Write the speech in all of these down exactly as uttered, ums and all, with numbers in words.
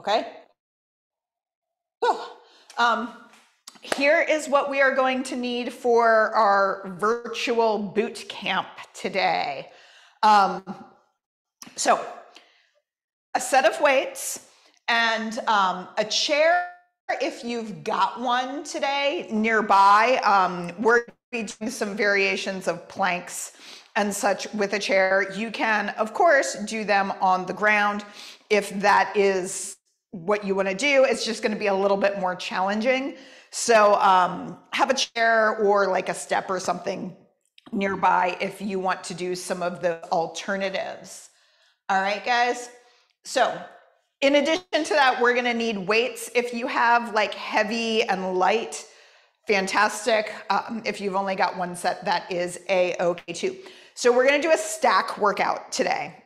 Okay. Um, here is what we are going to need for our virtual boot camp today. Um, so a set of weights and um, a chair if you've got one today nearby. Um, we're going to be doing some variations of planks and such with a chair. You can, of course, do them on the ground if that is what you want to do. It's just going to be a little bit more challenging. So um, have a chair or like a step or something nearby if you want to do some of the alternatives. All right, guys. So in addition to that, we're going to need weights. If you have like heavy and light, fantastic. Um, if you've only got one set, that is a-okay too. So we're going to do a stack workout today,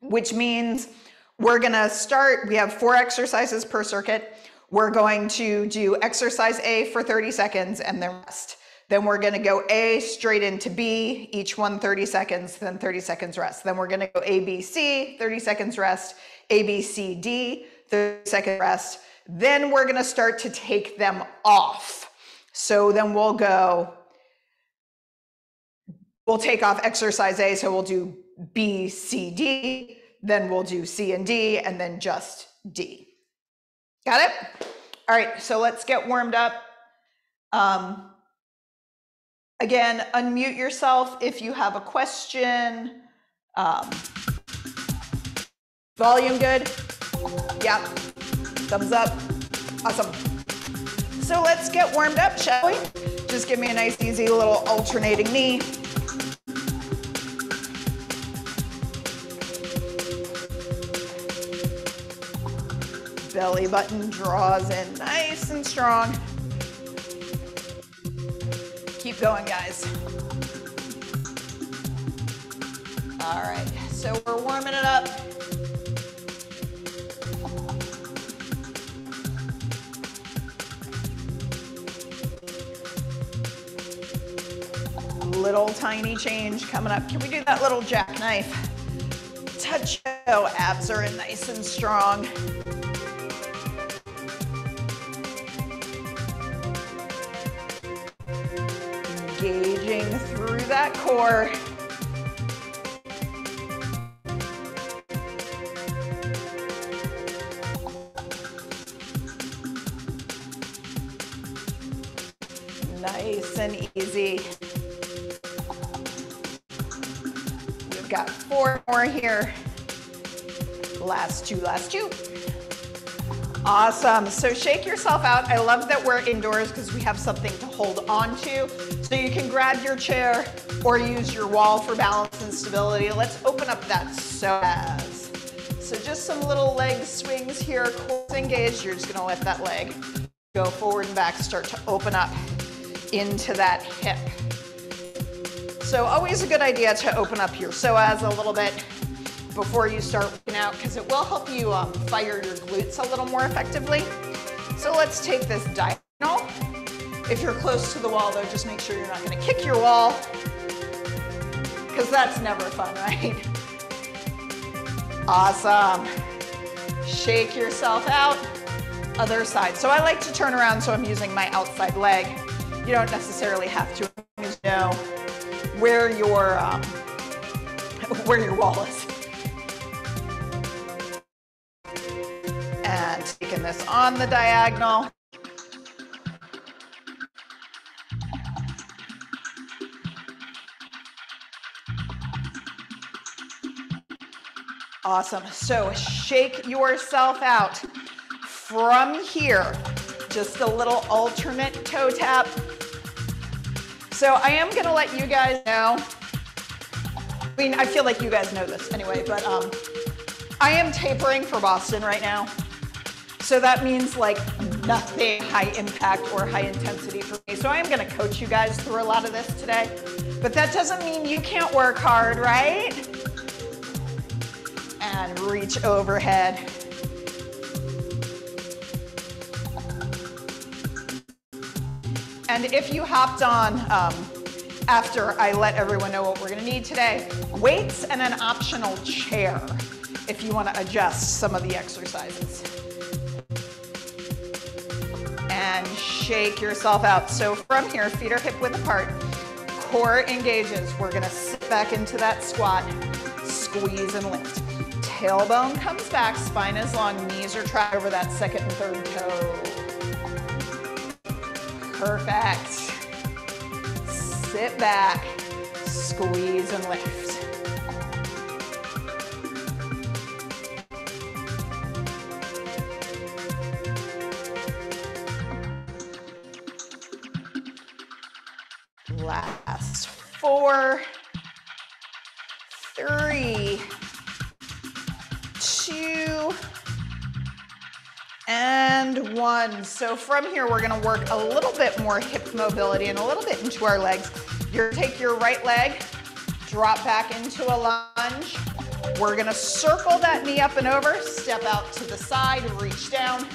which means we're going to start, we have four exercises per circuit. We're going to do exercise A for thirty seconds and then rest. Then we're going to go A straight into B, each one thirty seconds, then thirty seconds rest. Then we're going to go A, B, C, thirty seconds rest, A, B, C, D, thirty second rest. Then we're going to start to take them off. So then we'll go, we'll take off exercise A, so we'll do B, C, D, then we'll do C and D, and then just D. Got it? All right, so let's get warmed up. Um, again, unmute yourself if you have a question. Um, volume good? Yeah, thumbs up, awesome. So let's get warmed up, shall we? Just give me a nice, easy little alternating knee. Belly button draws in nice and strong. Keep going, guys. All right, so we're warming it up. Little tiny change coming up. Can we do that little jackknife? Touch toe, abs are in nice and strong. Engaging through that core. Nice and easy. We've got four more here. Last two, last two. Awesome. So shake yourself out. I love that we're indoors because we have something to hold on to. So you can grab your chair or use your wall for balance and stability. Let's open up that psoas. So just some little leg swings here. Core engaged. You're just going to let that leg go forward and back. Start to open up into that hip. So always a good idea to open up your psoas a little bit before you start working out, because it will help you um, fire your glutes a little more effectively. So let's take this diagonal. If you're close to the wall though, just make sure you're not gonna kick your wall, because that's never fun, right? Awesome. Shake yourself out. Other side. So I like to turn around, so I'm using my outside leg. You don't necessarily have to know where your, um, where your wall is. And taking this on the diagonal. Awesome. So shake yourself out. From here, just a little alternate toe tap. So I am going to let you guys know. I mean, I feel like you guys know this anyway, but um, I am tapering for Boston right now. So that means like nothing high impact or high intensity for me. So I am gonna coach you guys through a lot of this today, but that doesn't mean you can't work hard, right? And reach overhead. And if you hopped on um, after I let everyone know what we're gonna need today, weights and an optional chair. if you want to adjust some of the exercises. And shake yourself out. So from here, feet are hip width apart, core engages. We're gonna sit back into that squat, squeeze and lift. Tailbone comes back, spine is long, knees are trapped over that second and third toe. Perfect. Sit back, squeeze and lift. Last four, three, two, and one. So from here, we're gonna work a little bit more hip mobility and a little bit into our legs. You take your right leg, drop back into a lunge. We're gonna circle that knee up and over, step out to the side, reach down,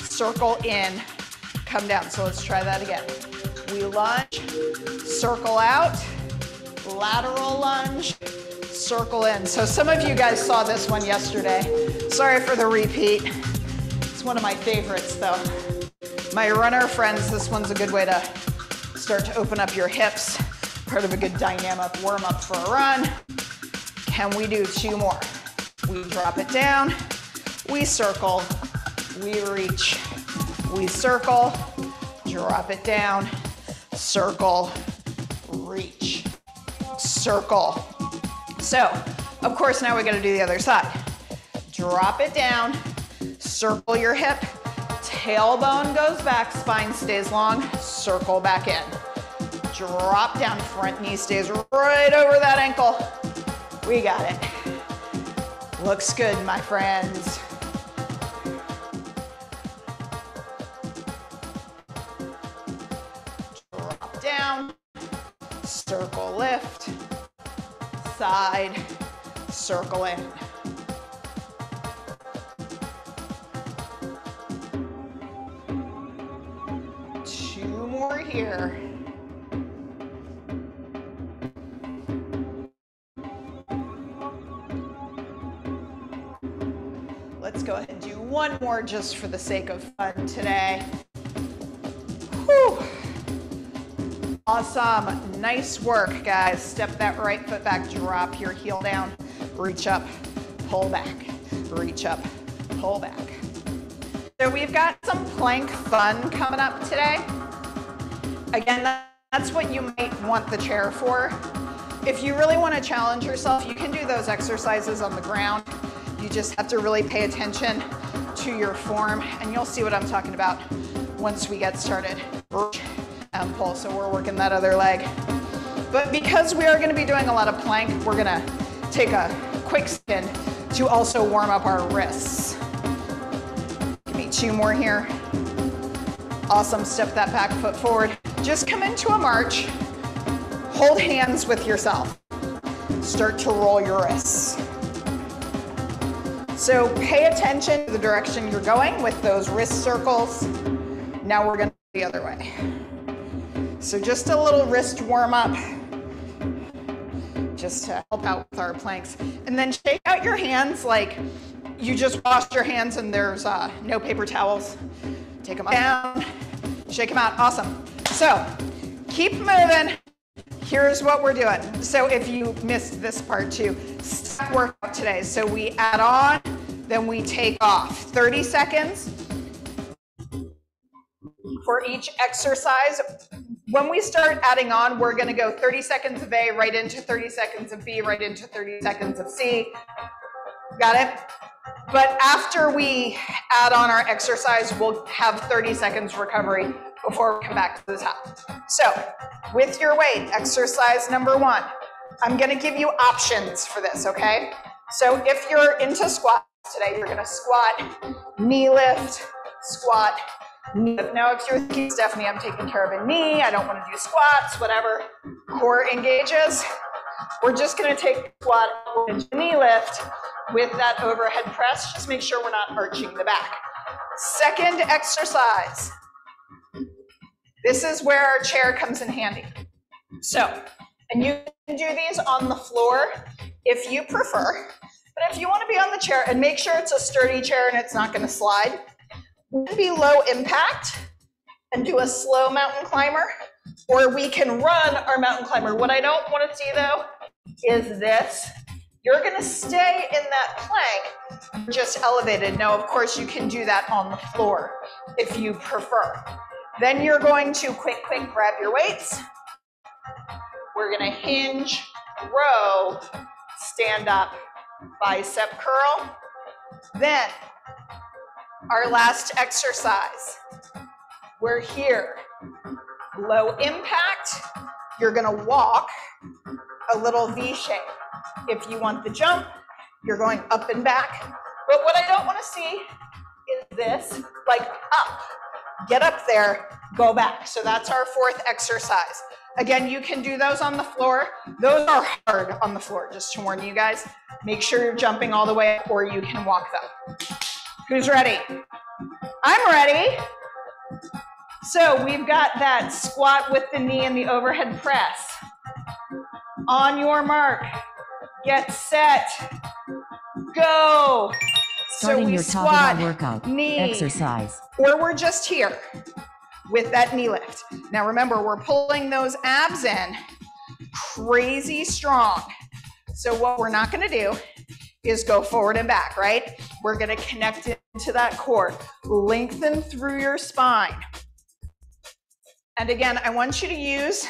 circle in, come down. So let's try that again. We lunge, circle out, lateral lunge, circle in. So some of you guys saw this one yesterday. Sorry for the repeat. It's one of my favorites though. My runner friends, this one's a good way to start to open up your hips. Part of a good dynamic warm up for a run. Can we do two more? We drop it down, we circle, we reach, we circle, drop it down, circle, reach, circle. So, of course, now we gotta do the other side. Drop it down, circle your hip, tailbone goes back, spine stays long, circle back in. Drop down, front knee stays right over that ankle. We got it. Looks good, my friends. Down, circle lift, side, circle in. Two more here. Let's go ahead and do one more just for the sake of fun today. Whew. Awesome, nice work, guys. Step that right foot back, drop your heel down, reach up, pull back, reach up, pull back. So we've got some plank fun coming up today. Again, that's what you might want the chair for. If you really want to challenge yourself, you can do those exercises on the ground. You just have to really pay attention to your form, and you'll see what I'm talking about once we get started. And pull, so we're working that other leg. But because we are gonna be doing a lot of plank, we're gonna take a quick spin to also warm up our wrists. Give me two more here. Awesome, step that back foot forward. Just come into a march, hold hands with yourself. Start to roll your wrists. So pay attention to the direction you're going with those wrist circles. Now we're gonna go the other way. So just a little wrist warm up, just to help out with our planks. And then shake out your hands like you just washed your hands and there's uh, no paper towels. Take them up, down, shake them out, awesome. So keep moving, here's what we're doing. So if you missed this part too, stack workout today. So we add on, then we take off, thirty seconds for each exercise. When we start adding on, we're gonna go thirty seconds of A right into thirty seconds of B, right into thirty seconds of C. Got it? But after we add on our exercise, we'll have thirty seconds recovery before we come back to the top. So with your weight, exercise number one, I'm gonna give you options for this, okay? So if you're into squats today, you're gonna squat, knee lift, squat, now, if you're thinking, Stephanie, I'm taking care of a knee, I don't want to do squats, whatever, core engages. We're just going to take squat and knee lift with that overhead press. Just make sure we're not arching the back. Second exercise. This is where our chair comes in handy. So, and you can do these on the floor if you prefer. But if you want to be on the chair, and make sure it's a sturdy chair and it's not going to slide, be low impact and do a slow mountain climber, or we can run our mountain climber. What I don't want to see though is this. You're going to stay in that plank, just elevated. Now, of course, you can do that on the floor if you prefer. Then you're going to quick, quick, grab your weights. We're going to hinge, row, stand up, bicep curl. Then our last exercise, we're here. Low impact, you're going to walk a little V shape. If you want the jump, you're going up and back. But what I don't want to see is this, like up, get up there, go back. So that's our fourth exercise. Again, you can do those on the floor. Those are hard on the floor, just to warn you guys. Make sure you're jumping all the way up, or you can walk them. Who's ready? I'm ready. So we've got that squat with the knee and the overhead press. On your mark, get set, go. Starting so we your squat, workout, knee, exercise, or we're just here with that knee lift. Now remember, we're pulling those abs in crazy strong. So what we're not gonna do is go forward and back, right? We're gonna connect it to that core, lengthen through your spine. And again, I want you to use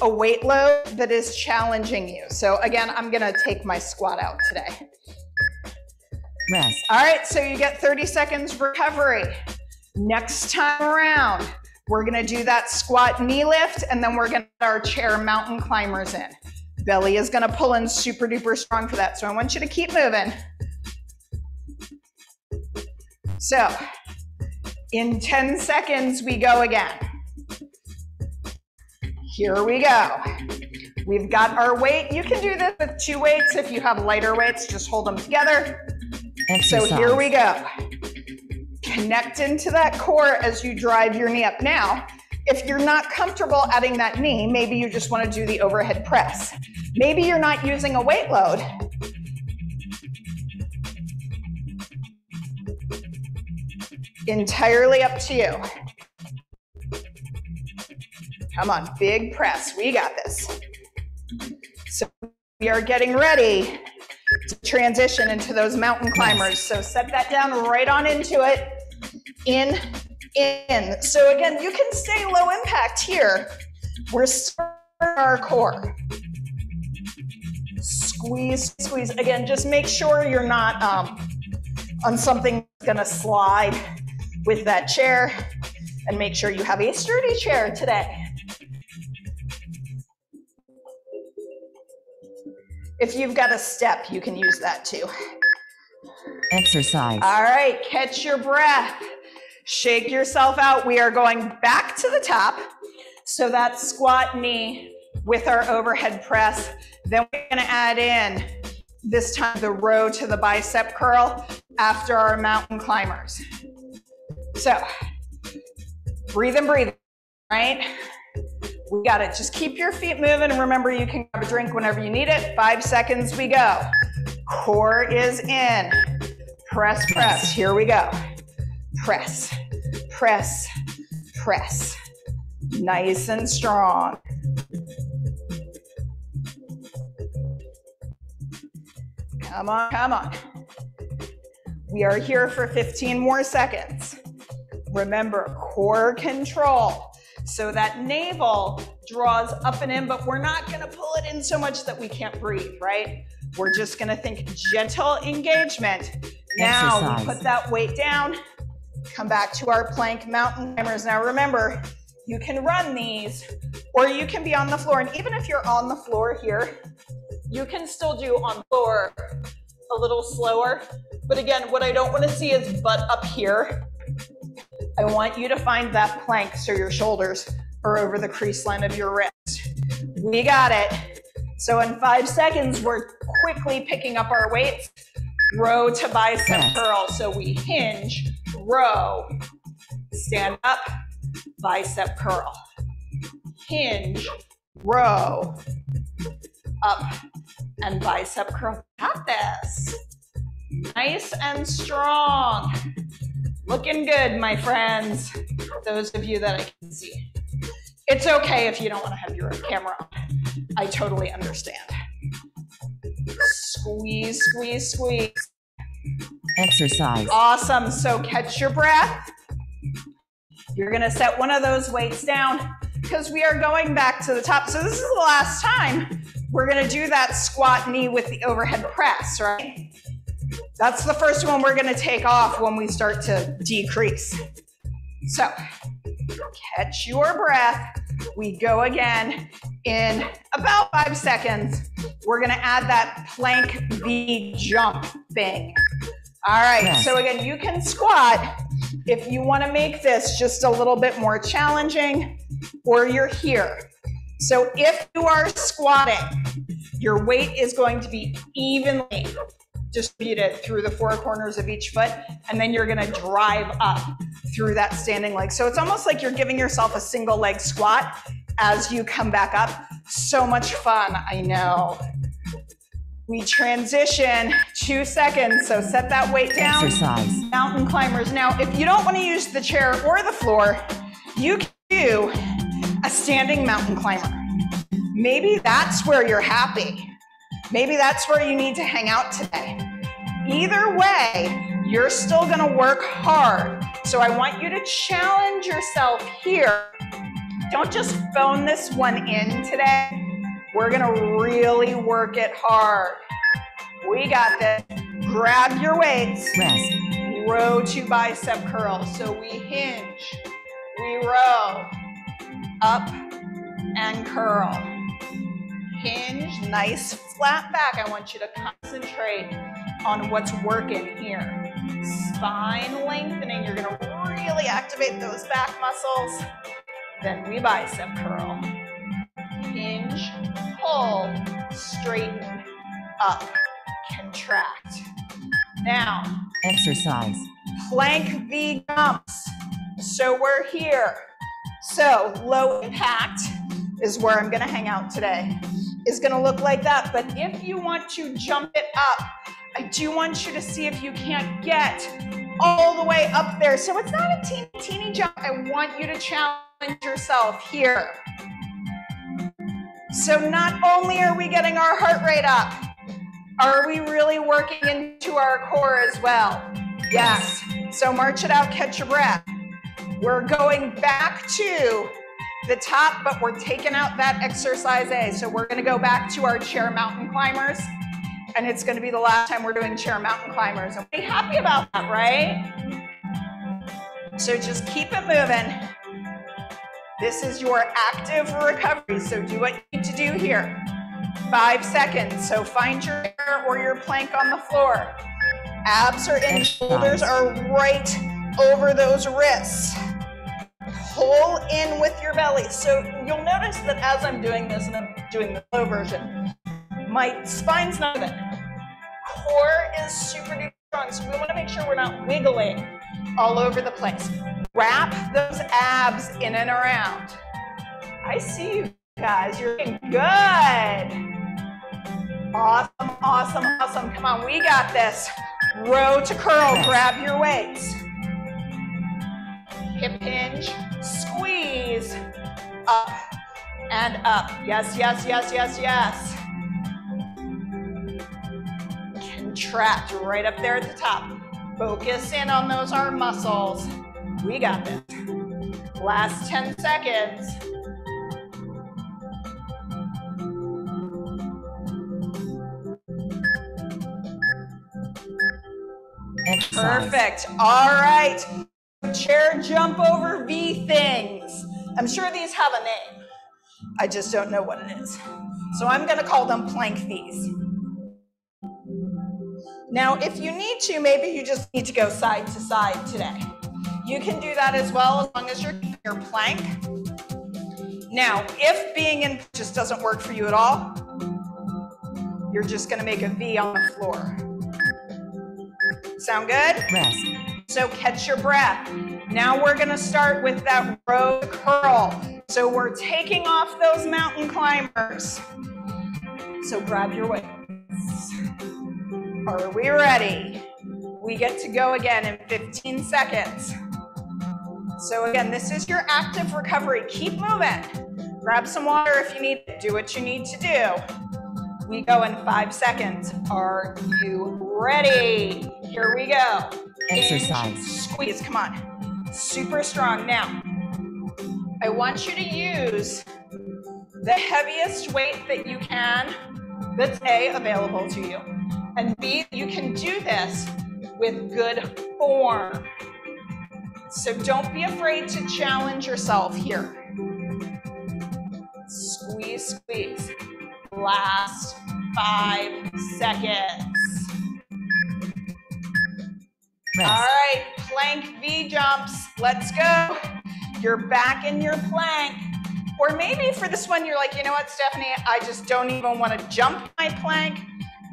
a weight load that is challenging you. So again, I'm gonna take my squat out today. Rest. All right, so you get thirty seconds recovery. Next time around, we're gonna do that squat knee lift, and then we're gonna get our chair mountain climbers in. Belly is gonna pull in super duper strong for that. So I want you to keep moving. So in ten seconds, we go again. Here we go. We've got our weight. You can do this with two weights. If you have lighter weights, just hold them together. Exercise. So here we go. Connect into that core as you drive your knee up. Now, if you're not comfortable adding that knee, maybe you just want to do the overhead press. Maybe you're not using a weight load. Entirely up to you. Come on, big press, we got this. So we are getting ready to transition into those mountain climbers. So set that down right on into it, in, in. So again, you can stay low impact here. We're starting our core. Squeeze, squeeze. Again, just make sure you're not um, on something that's gonna slide with that chair, and make sure you have a sturdy chair today. If you've got a step, you can use that too. Exercise. All right, catch your breath. Shake yourself out. We are going back to the top. So that squat knee with our overhead press. Then we're gonna add in, this time, the row to the bicep curl after our mountain climbers. So, breathe and breathe, right? We got it. Just keep your feet moving, and remember, you can grab a drink whenever you need it. Five seconds, we go. Core is in. Press, press. Here we go. Press, press, press. Nice and strong. Come on, come on. We are here for fifteen more seconds. Remember, core control. So that navel draws up and in, but we're not gonna pull it in so much that we can't breathe, right? We're just gonna think gentle engagement. Now exercise. We put that weight down, come back to our plank mountain climbers. Now remember, you can run these, or you can be on the floor. And even if you're on the floor here, you can still do on the floor a little slower. But again, what I don't wanna see is butt up here. I want you to find that plank so your shoulders are over the crease line of your wrist. We got it. So in five seconds, we're quickly picking up our weights. Row to bicep curl. So we hinge, row, stand up, bicep curl. Hinge, row, up, and bicep curl. Got this. Nice and strong. Looking good, my friends. Those of you that I can see. It's okay if you don't want to have your camera on. I totally understand. Squeeze, squeeze, squeeze. Exercise. Awesome. So catch your breath. You're going to set one of those weights down because we are going back to the top. So this is the last time we're going to do that squat knee with the overhead press, right? That's the first one we're going to take off when we start to decrease. So catch your breath. We go again in about five seconds. We're going to add that plank V jump thing. All right. Yes. So again, you can squat if you want to make this just a little bit more challenging, or you're here. So if you are squatting, your weight is going to be evenly distributed through the four corners of each foot, and then you're gonna drive up through that standing leg. So it's almost like you're giving yourself a single leg squat as you come back up. So much fun, I know. We transition, two seconds, so set that weight down. Exercise. Mountain climbers. Now, if you don't wanna use the chair or the floor, you can do a standing mountain climber. Maybe that's where you're happy. Maybe that's where you need to hang out today. Either way, you're still gonna work hard. So I want you to challenge yourself here. Don't just phone this one in today. We're gonna really work it hard. We got this. Grab your weights. Rest. Row to bicep curl. So we hinge, we row, up and curl. Hinge, nice flat back. I want you to concentrate on what's working here. Spine lengthening. You're gonna really activate those back muscles. Then we bicep curl. Hinge, pull, straighten, up, contract. Now, exercise. Plank V jumps. So we're here. So low impact is where I'm gonna hang out today. Is gonna look like that, but if you want to jump it up, I do want you to see if you can't get all the way up there. So it's not a teeny, teeny jump. I want you to challenge yourself here. So not only are we getting our heart rate up, are we really working into our core as well? Yes. So march it out, catch your breath. We're going back to the top, but we're taking out that exercise A. So we're gonna go back to our chair mountain climbers, and it's gonna be the last time we're doing chair mountain climbers. I'm pretty happy about that, right? So just keep it moving. This is your active recovery, so do what you need to do here. Five seconds, so find your chair or your plank on the floor. Abs are in, shoulders are right over those wrists. Pull in with your belly. So you'll notice that as I'm doing this, and I'm doing the low version, my spine's not good. Core is super duper strong, so we want to make sure we're not wiggling all over the place. Wrap those abs in and around. I see you guys. You're doing good. Awesome, awesome, awesome. Come on, we got this. Row to curl. Grab your weights. Hip hinge, squeeze, up and up. Yes, yes, yes, yes, yes. Contract right up there at the top. Focus in on those arm muscles. We got this. Last ten seconds. Exercise. Perfect. All right. Chair jump over V things. I'm sure these have a name. I just don't know what it is. So I'm gonna call them plank Vs. Now, if you need to, maybe you just need to go side to side today. You can do that as well, as long as you're in your plank. Now, if being in just doesn't work for you at all, you're just gonna make a V on the floor. Sound good? Rest. So catch your breath. Now we're gonna start with that row to curl. So we're taking off those mountain climbers. So grab your weights. Are we ready? We get to go again in fifteen seconds. So again, this is your active recovery. Keep moving. Grab some water if you need it. Do what you need to do. We go in five seconds. Are you ready? Here we go. Exercise. Inch, squeeze, come on. Super strong. Now, I want you to use the heaviest weight that you can, that's A, available to you, and B, you can do this with good form. So don't be afraid to challenge yourself here. Squeeze, squeeze. Last five seconds. Nice. All right, plank V jumps. Let's go. You're back in your plank. Or maybe for this one, you're like, you know what, Stephanie, I just don't even want to jump my plank.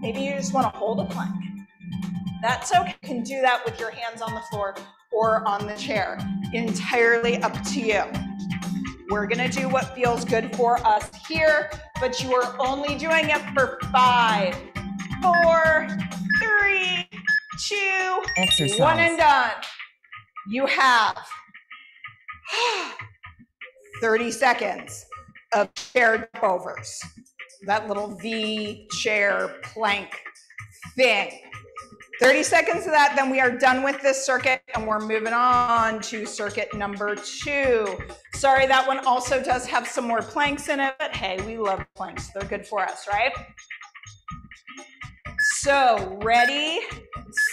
Maybe you just want to hold a plank. That's okay. You can do that with your hands on the floor or on the chair. Entirely up to you. We're going to do what feels good for us here, but you are only doing it for five, four, three, two, exercise. One and done. You have thirty seconds of chair overs. That little V chair plank thing. thirty seconds of that, then we are done with this circuit and we're moving on to circuit number two. Sorry, that one also does have some more planks in it, but hey, we love planks. They're good for us, right? So ready,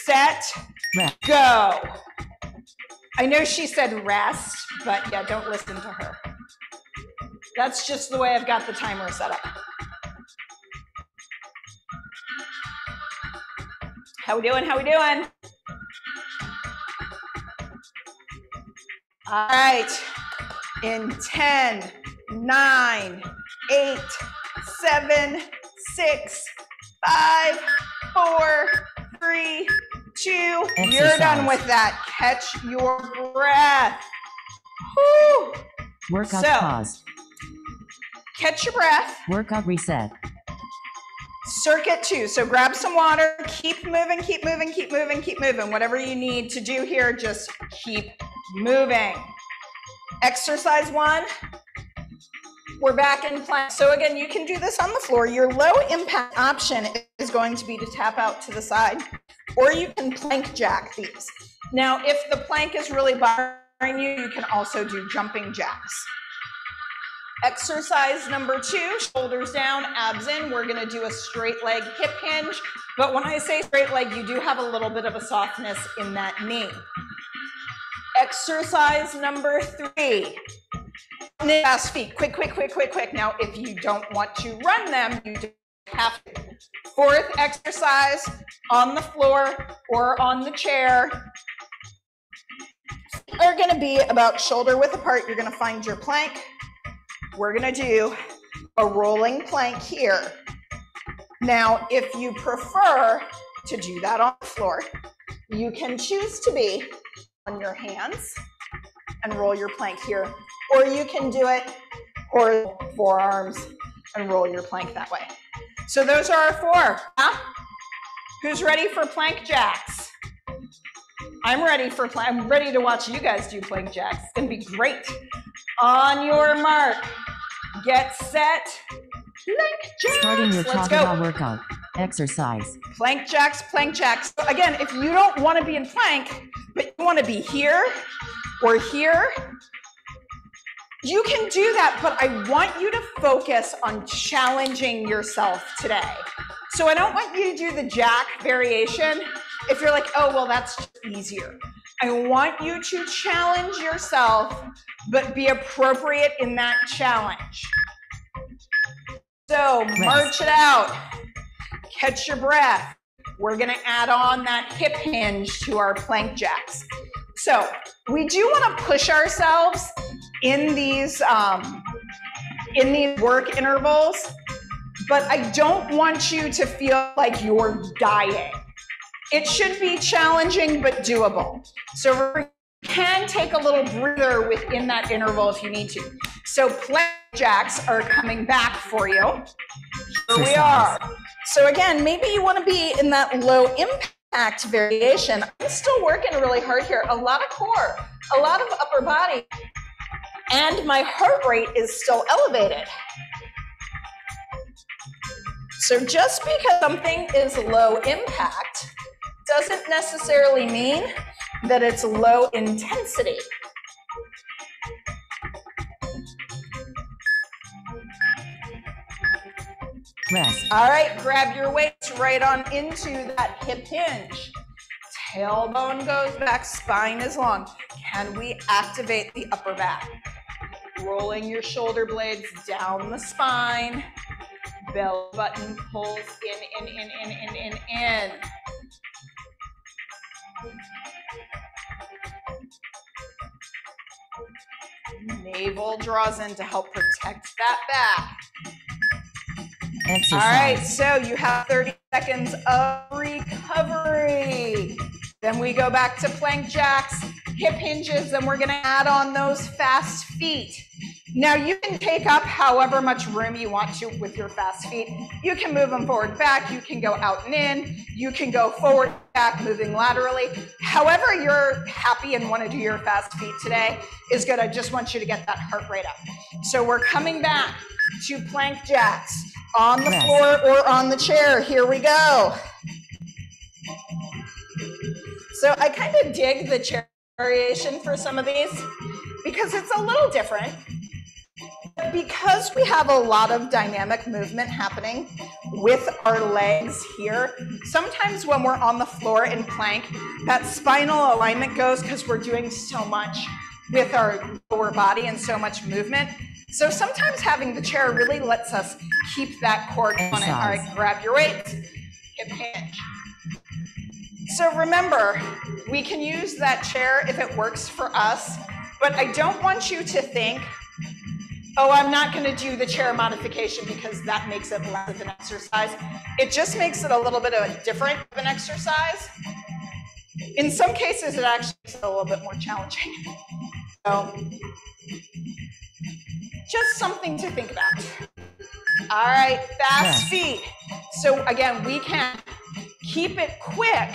set, go. I know she said rest, but yeah, don't listen to her. That's just the way I've got the timer set up. How we doing? How we doing? All right. In ten, nine, eight, seven, six, five, four, three, two. Exercise. You're done with that. Catch your breath. Woo. Workout so, pause. Catch your breath. Workout reset. Circuit two. So grab some water. Keep moving, keep moving, keep moving, keep moving. Whatever you need to do here, just keep moving. Exercise one. We're back in plank. So again, you can do this on the floor. Your low impact option is going to be to tap out to the side, or you can plank jack these. Now, if the plank is really bothering you, you can also do jumping jacks. Exercise number two, shoulders down, abs in. We're gonna do a straight leg hip hinge, but when I say straight leg, you do have a little bit of a softness in that knee. Exercise number three, fast feet, quick, quick, quick, quick, quick. Now, if you don't want to run them, you do have to. Fourth exercise, on the floor or on the chair. They're going to be about shoulder width apart. You're going to find your plank. We're going to do a rolling plank here. Now, if you prefer to do that on the floor, you can choose to be on your hands and roll your plank here, or you can do it or forearms and roll your plank that way. So those are our four. Huh? Who's ready for plank jacks? I'm ready for plank. I'm ready to watch you guys do plank jacks. It's gonna be great. On your mark, get set, plank jacks. Starting your Tabata workout exercise. Plank jacks, plank jacks. So again, if you don't want to be in plank, but you want to be here or here, you can do that, but I want you to focus on challenging yourself today. So I don't want you to do the jack variation if you're like, oh, well, that's easier. I want you to challenge yourself, but be appropriate in that challenge. So march it out. Catch your breath. We're going to add on that hip hinge to our plank jacks. So we do want to push ourselves in these um, in these work intervals, but I don't want you to feel like you're dying. It should be challenging but doable. So you can take a little breather within that interval if you need to. So plank jacks are coming back for you. Here we are. So again, maybe you want to be in that low impact impact variation. I'm still working really hard here. A lot of core, a lot of upper body, and my heart rate is still elevated. So just because something is low impact doesn't necessarily mean that it's low intensity. Rest. All right, grab your weights right on into that hip hinge. Tailbone goes back, spine is long. Can we activate the upper back? Rolling your shoulder blades down the spine. Belly button pulls in, in, in, in, in, in, in. Navel draws in to help protect that back. Exercise. All right, so you have thirty seconds of recovery. Then we go back to plank jacks, hip hinges, and we're going to add on those fast feet. Now, you can take up however much room you want to with your fast feet. You can move them forward, back. You can go out and in. You can go forward, back, moving laterally. However you're happy and want to do your fast feet today is good. I just want you to get that heart rate up. So we're coming back to plank jacks on the floor or on the chair. Here we go. So I kind of dig the chair variation for some of these because it's a little different. Because we have a lot of dynamic movement happening with our legs here, sometimes when we're on the floor in plank, that spinal alignment goes because we're doing so much with our lower body and so much movement. So sometimes having the chair really lets us keep that core on it. All right, grab your weights, hip hinge. So remember, we can use that chair if it works for us, but I don't want you to think, oh, I'm not going to do the chair modification because that makes it less of an exercise. It just makes it a little bit of a different of an exercise. In some cases, it actually makes it a little bit more challenging. So, just something to think about. All right, fast feet. So again, we can keep it quick,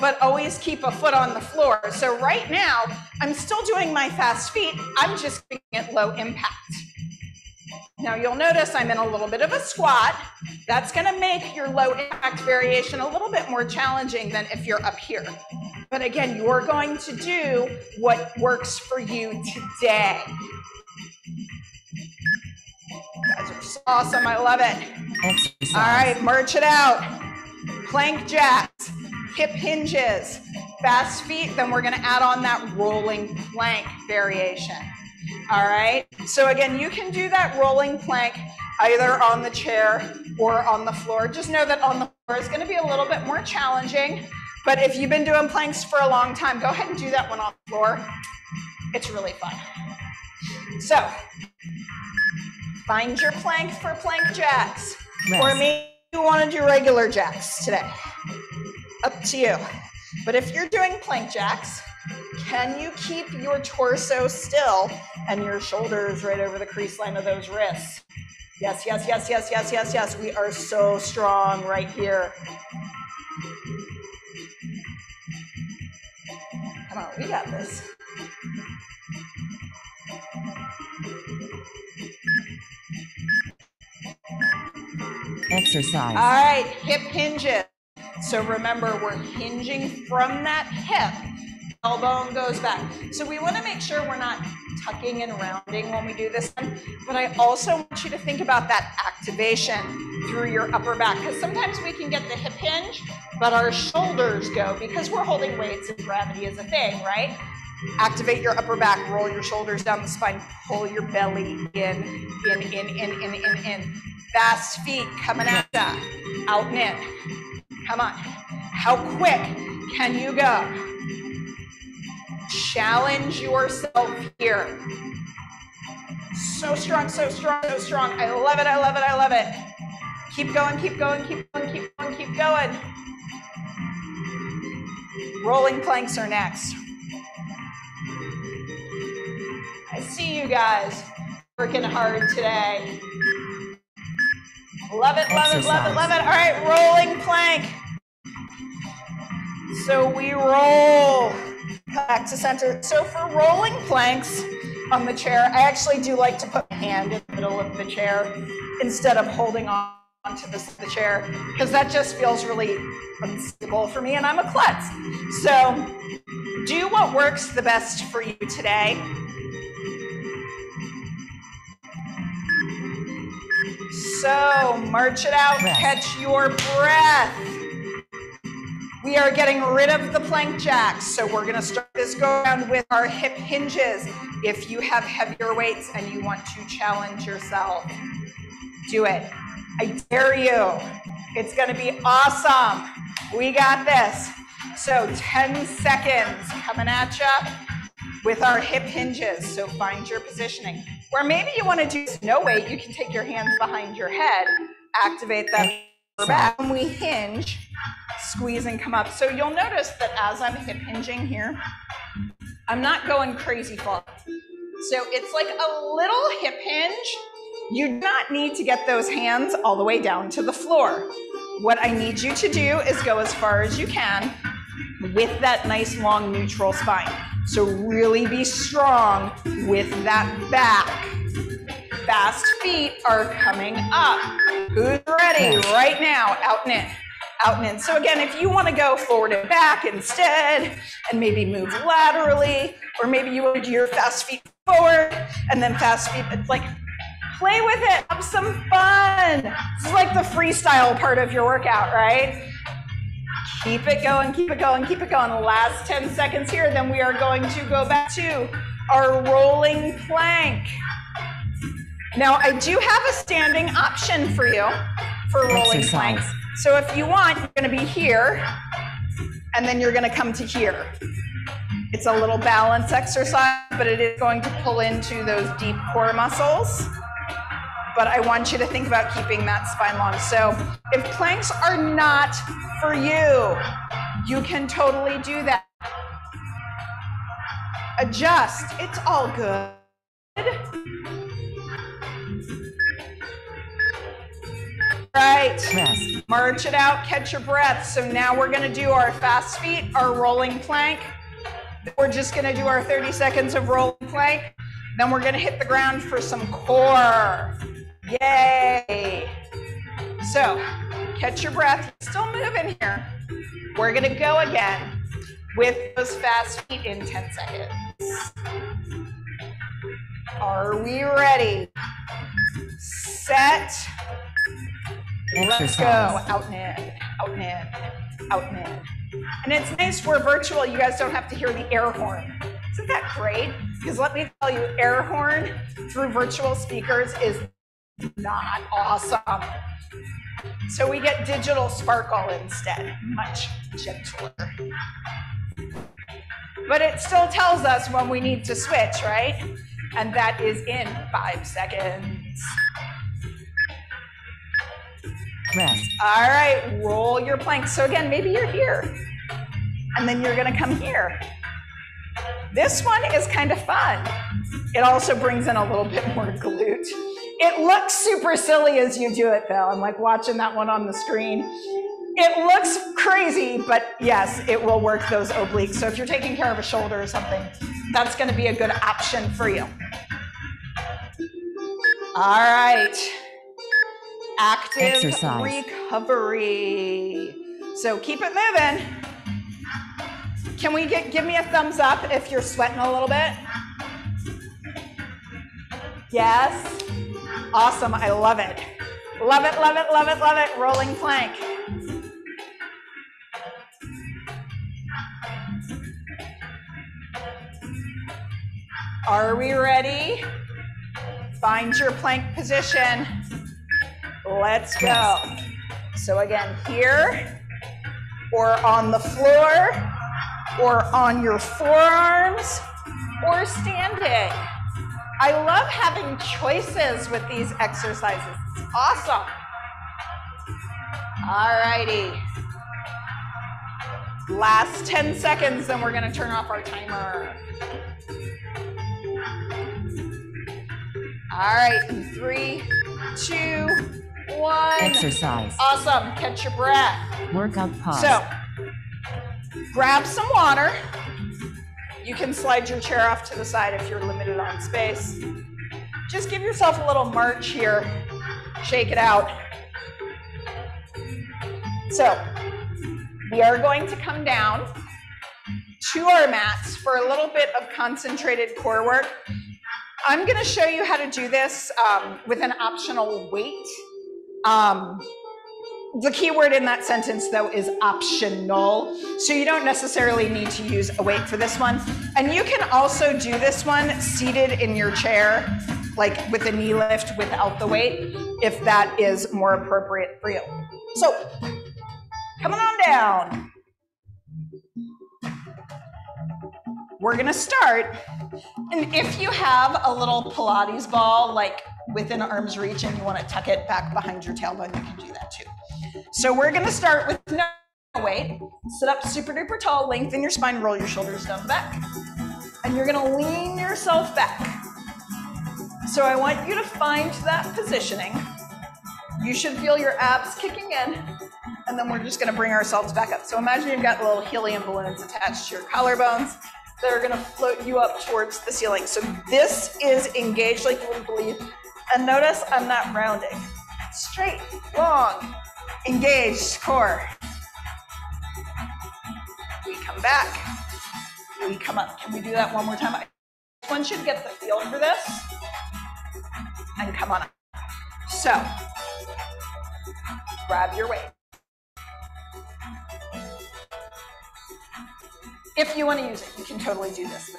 but always keep a foot on the floor. So right now, I'm still doing my fast feet. I'm just doing it low impact. Now you'll notice I'm in a little bit of a squat. That's gonna make your low impact variation a little bit more challenging than if you're up here. But again, you're going to do what works for you today. You guys are awesome, I love it. Exercise. All right, march it out. Plank jacks, hip hinges, fast feet, then we're gonna add on that rolling plank variation. All right, so again, you can do that rolling plank either on the chair or on the floor. Just know that on the floor is going to be a little bit more challenging, but if you've been doing planks for a long time, go ahead and do that one on the floor. It's really fun. So find your plank for plank jacks, yes. Or maybe you want to do regular jacks today. Up to you. But if you're doing plank jacks, can you keep your torso still and your shoulders right over the crease line of those wrists? Yes, yes, yes, yes, yes, yes, yes. We are so strong right here. Come on, we got this. Exercise. All right, hip hinges. So remember, we're hinging from that hip. Elbow goes back. So we want to make sure we're not tucking and rounding when we do this one. But I also want you to think about that activation through your upper back, because sometimes we can get the hip hinge, but our shoulders go because we're holding weights and gravity is a thing, right? Activate your upper back, roll your shoulders down the spine, pull your belly in, in, in, in, in, in, in. Fast feet coming at that, out and in. Come on. How quick can you go? Challenge yourself here. So strong, so strong, so strong. I love it, I love it, I love it. Keep going, keep going, keep going, keep going, keep going. Rolling planks are next. I see you guys working hard today. Love it, love it, love it, love it. All right, rolling plank. So we roll back to center. So for rolling planks on the chair, I actually do like to put my hand in the middle of the chair instead of holding on to the, the chair, because that just feels really unstable for me, and I'm a klutz. So do what works the best for you today. So march it out, catch your breath. We are getting rid of the plank jacks, so we're going to start this go around with our hip hinges. If you have heavier weights and you want to challenge yourself, do it. I dare you. It's going to be awesome. We got this. So ten seconds coming at you with our hip hinges, so find your positioning. Or maybe you want to do no weight, you can take your hands behind your head, activate them back. When we hinge, squeeze and come up. So you'll notice that as I'm hip hinging here, I'm not going crazy full. So it's like a little hip hinge. You do not need to get those hands all the way down to the floor. What I need you to do is go as far as you can with that nice long neutral spine. So really be strong with that back. Fast feet are coming up. Who's ready right now? Out and in, out and in. So again, if you want to go forward and back instead, and maybe move laterally, or maybe you want to do your fast feet forward and then fast feet, it's like, play with it, have some fun. This is like the freestyle part of your workout, right? Keep it going, keep it going, keep it going. The last ten seconds here, then we are going to go back to our rolling plank. Now, I do have a standing option for you for rolling planks. So if you want, you're gonna be here, and then you're gonna come to here. It's a little balance exercise, but it is going to pull into those deep core muscles. But I want you to think about keeping that spine long. So if planks are not for you, you can totally do that. Adjust, it's all good. Right, yes. March it out, catch your breath. So now we're gonna do our fast feet, our rolling plank. We're just gonna do our thirty seconds of rolling plank. Then we're gonna hit the ground for some core. Yay! So, catch your breath. Still moving here. We're gonna go again with those fast feet in ten seconds. Are we ready? Set. Let's go. Out and in, out and in, out and in. And it's nice, we're virtual. You guys don't have to hear the air horn. Isn't that great? Because let me tell you, air horn through virtual speakers is not awesome. So we get digital sparkle instead, much gentler. But it still tells us when we need to switch, right? And that is in five seconds. Rest. All right, roll your plank. So again, maybe you're here, and then you're gonna come here. This one is kind of fun. It also brings in a little bit more glute. It looks super silly as you do it though. I'm like watching that one on the screen. It looks crazy, but yes, it will work those obliques. So if you're taking care of a shoulder or something, that's gonna be a good option for you. All right, active exercise. Recovery. So keep it moving. Can we get, give me a thumbs up if you're sweating a little bit? Yes? Awesome, I love it. Love it, love it, love it, love it. Rolling plank. Are we ready? Find your plank position. Let's go. So again, here, or on the floor, or on your forearms, or standing. I love having choices with these exercises. It's awesome. All righty. Last ten seconds, then we're gonna turn off our timer. All right, in three, two, one. Exercise. Awesome, catch your breath. Workout pause. So, Grab some water. You can slide your chair off to the side if you're limited on space. Just give yourself a little march here. Shake it out. So we are going to come down to our mats for a little bit of concentrated core work. I'm going to show you how to do this um, with an optional weight. Um, the key word in that sentence, though, is optional. So you don't necessarily need to use a weight for this one. And you can also do this one seated in your chair, like with a knee lift without the weight, if that is more appropriate for you. So coming on down. We're gonna start, and if you have a little Pilates ball like within arm's reach and you wanna tuck it back behind your tailbone, you can do that too. So we're gonna start with no weight. Sit up super duper tall, lengthen your spine, roll your shoulders down the back, and you're gonna lean yourself back. So I want you to find that positioning. You should feel your abs kicking in, and then we're just gonna bring ourselves back up. So imagine you've got little helium balloons attached to your collarbones that are gonna float you up towards the ceiling. So this is engaged like you wouldn't believe. And notice I'm not rounding. Straight, long, engaged core. We come back, we come up. Can we do that one more time? One should get the feel for this. And come on up. So, grab your weight. If you want to use it, you can totally do this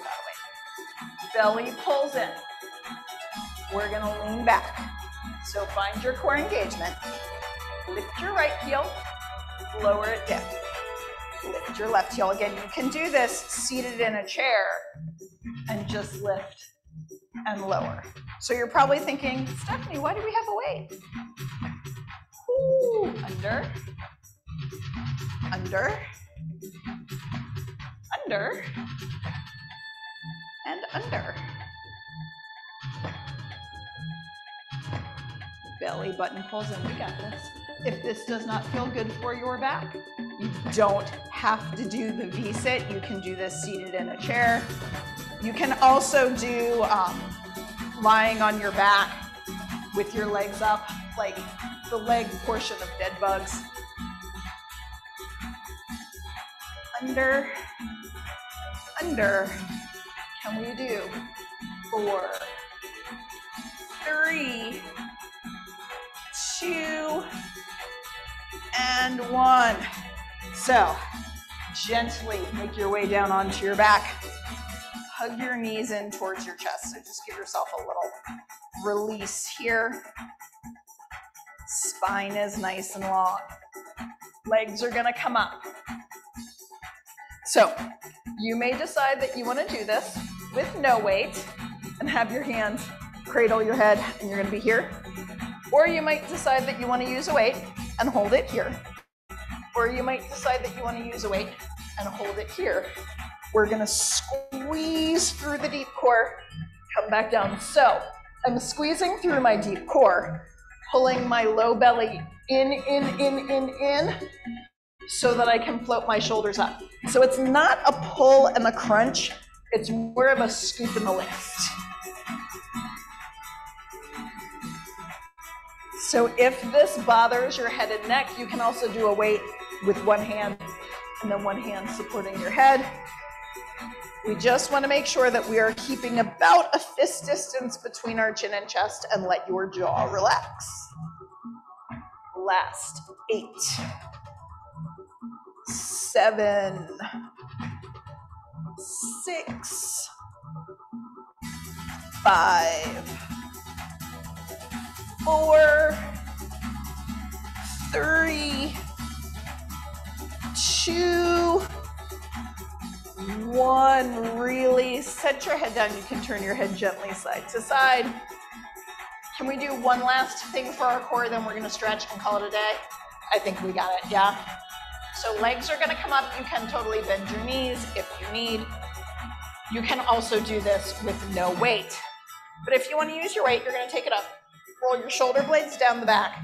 without weight. Belly pulls in. We're going to lean back. So find your core engagement. Lift your right heel, lower it down. Lift your left heel. Again, you can do this seated in a chair and just lift and lower. So you're probably thinking, Stephanie, why do we have a weight? Ooh, under, under. Under and under. Belly button pulls in, we got this. If this does not feel good for your back, you don't have to do the V-sit. You can do this seated in a chair. You can also do um, lying on your back with your legs up, like the leg portion of dead bugs. Under, under. Can we do four, three, two, and one? So gently make your way down onto your back. Hug your knees in towards your chest. So just give yourself a little release here. Spine is nice and long. Legs are gonna come up. So you may decide that you want to do this with no weight and have your hands cradle your head and you're going to be here. Or you might decide that you want to use a weight and hold it here. Or you might decide that you want to use a weight and hold it here. We're going to squeeze through the deep core, come back down. So I'm squeezing through my deep core, pulling my low belly in, in, in, in, in, so that I can float my shoulders up. So it's not a pull and a crunch, it's more of a scoop and a lift. So if this bothers your head and neck, you can also do a weight with one hand and then one hand supporting your head. We just want to make sure that we are keeping about a fist distance between our chin and chest and let your jaw relax. Last, eight. Seven, six, five, four, three, two, one. Really set your head down. You can turn your head gently side to side. Can we do one last thing for our core? Then we're going to stretch and call it a day. I think we got it. Yeah. So legs are gonna come up. You can totally bend your knees if you need. You can also do this with no weight. But if you wanna use your weight, you're gonna take it up. Roll your shoulder blades down the back.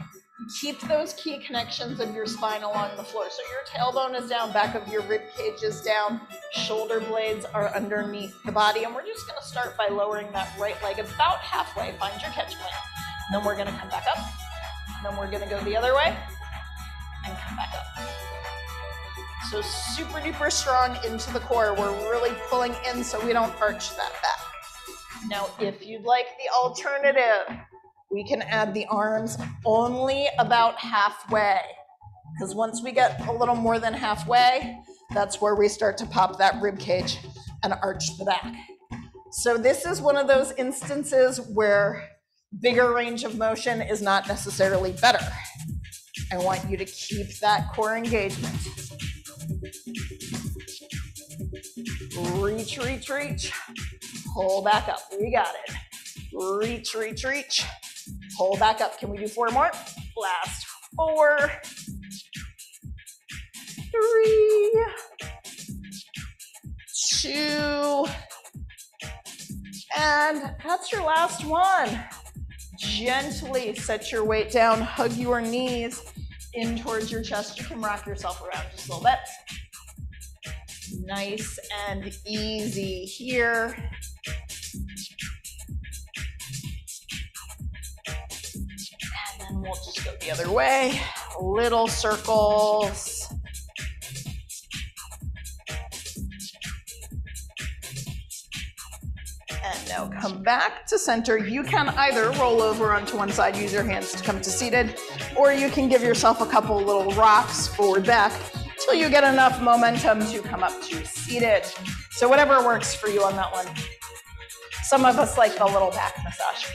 Keep those key connections of your spine along the floor. So your tailbone is down, back of your rib cage is down, shoulder blades are underneath the body. And we're just going to start by lowering that right leg about halfway. Find your catch point. And then we're going to come back up. And then we're going to go the other way and come back up. So super duper strong into the core. We're really pulling in so we don't arch that back. Now, if you'd like the alternative, we can add the arms only about halfway, because once we get a little more than halfway, that's where we start to pop that rib cage and arch the back. So this is one of those instances where bigger range of motion is not necessarily better. I want you to keep that core engagement. Reach, reach, reach. Pull back up. We got it. Reach, reach, reach. Pull back up. Can we do four more? Last four, three, two, and that's your last one. Gently set your weight down, hug your knees in towards your chest. You can rock yourself around just a little bit. Nice and easy here. We'll just go the other way, little circles. And now come back to center. You can either roll over onto one side, use your hands to come to seated, or you can give yourself a couple little rocks forward back till you get enough momentum to come up to seated. So whatever works for you on that one. Some of us like the little back massage.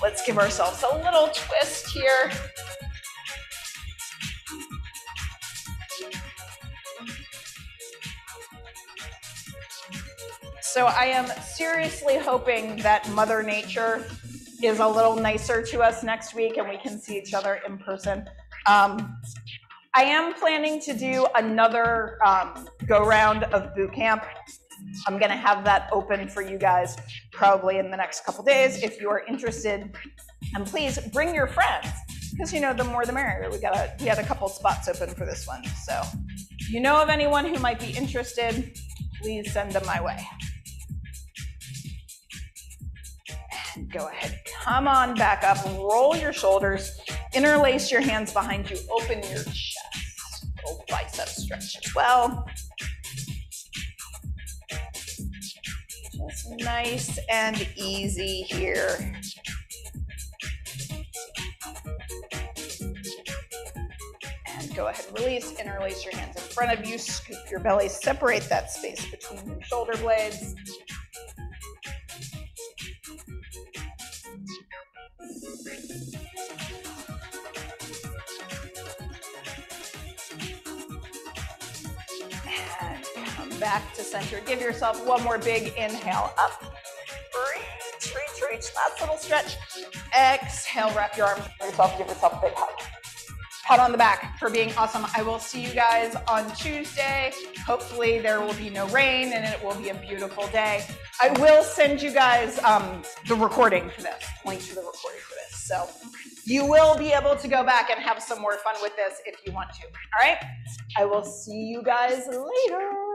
Let's give ourselves a little twist here. So I am seriously hoping that Mother Nature is a little nicer to us next week and we can see each other in person. Um, I am planning to do another um, go round of boot camp. I'm gonna have that open for you guys probably in the next couple days if you are interested. And please bring your friends, because you know, the more the merrier. We got a, we had a couple spots open for this one. So if you know of anyone who might be interested, please send them my way. And go ahead, come on back up, roll your shoulders, interlace your hands behind you, open your chest, old bicep stretch as well. Just nice and easy here. And go ahead, release, interlace your hands in front of you, scoop your belly, separate that space between your shoulder blades. Back to center. Give yourself one more big inhale up. Reach, reach, reach. Last little stretch. Exhale, wrap your arms around yourself. Give yourself a big hug. Pat on the back for being awesome. I will see you guys on Tuesday. Hopefully there will be no rain and it will be a beautiful day. I will send you guys um, the recording for this, link to the recording for this. So you will be able to go back and have some more fun with this if you want to. All right. I will see you guys later.